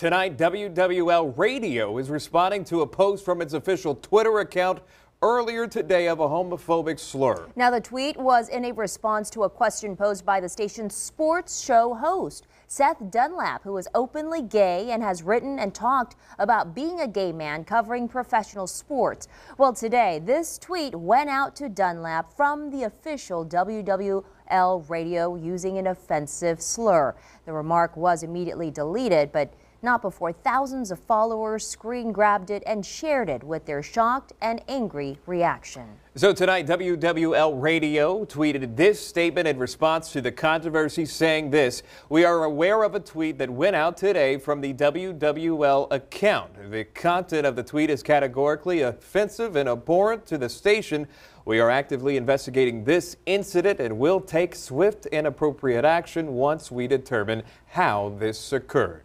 Tonight, WWL Radio is responding to a post from its official Twitter account earlier today of a homophobic slur. Now, the tweet was in a response to a question posed by the station's sports show host, Seth Dunlap, who is openly gay and has written and talked about being a gay man covering professional sports. Well, today, this tweet went out to Dunlap from the official WWL Radio using an offensive slur. The remark was immediately deleted, but not before thousands of followers screen grabbed it and shared it with their shocked and angry reaction. So tonight, WWL Radio tweeted this statement in response to the controversy, saying this: "We are aware of a tweet that went out today from the WWL account. The content of the tweet is categorically offensive and abhorrent to the station. We are actively investigating this incident and will take swift and appropriate action once we determine how this occurred."